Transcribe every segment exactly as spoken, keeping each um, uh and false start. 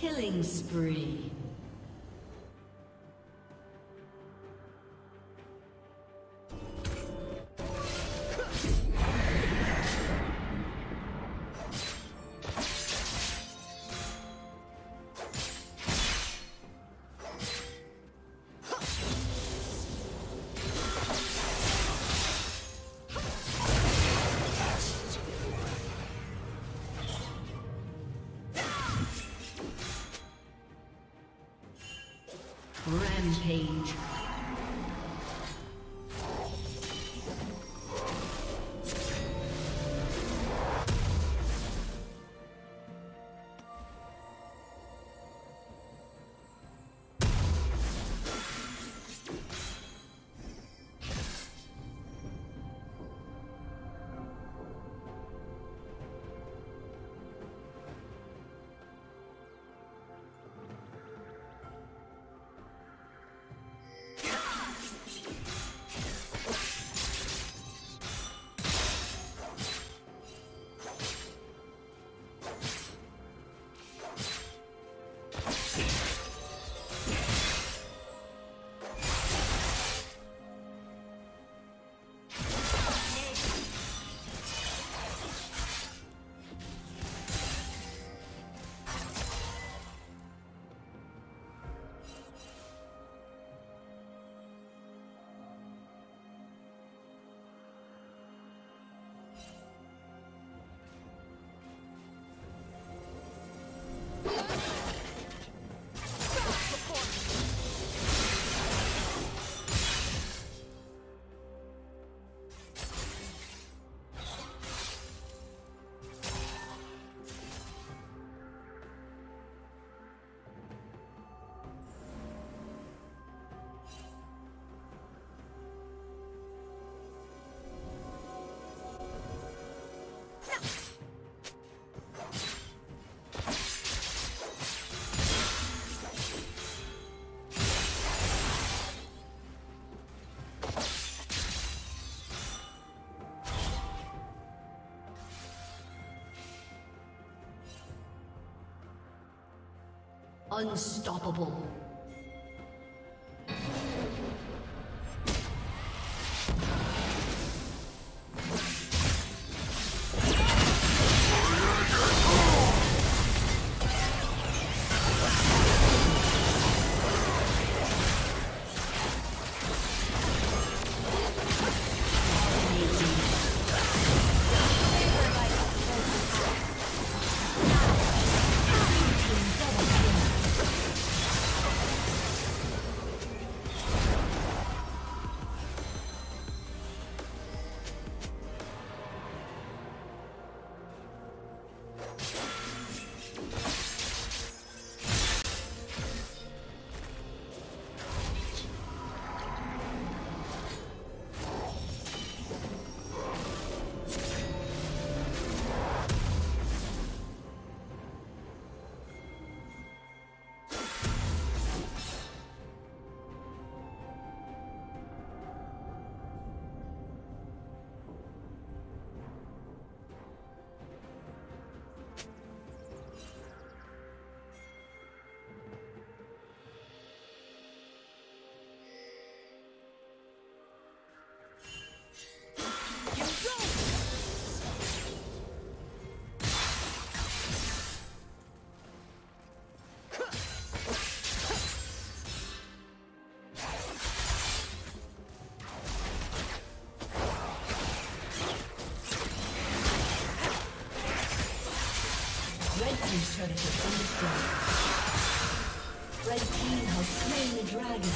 Killing spree. Rampage. Unstoppable. Red team's turret has been destroyed. Red team has slain the dragon.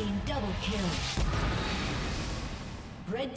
team double kill. Red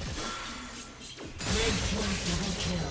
Red team double kill.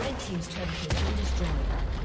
Red team's turret has been destroyed.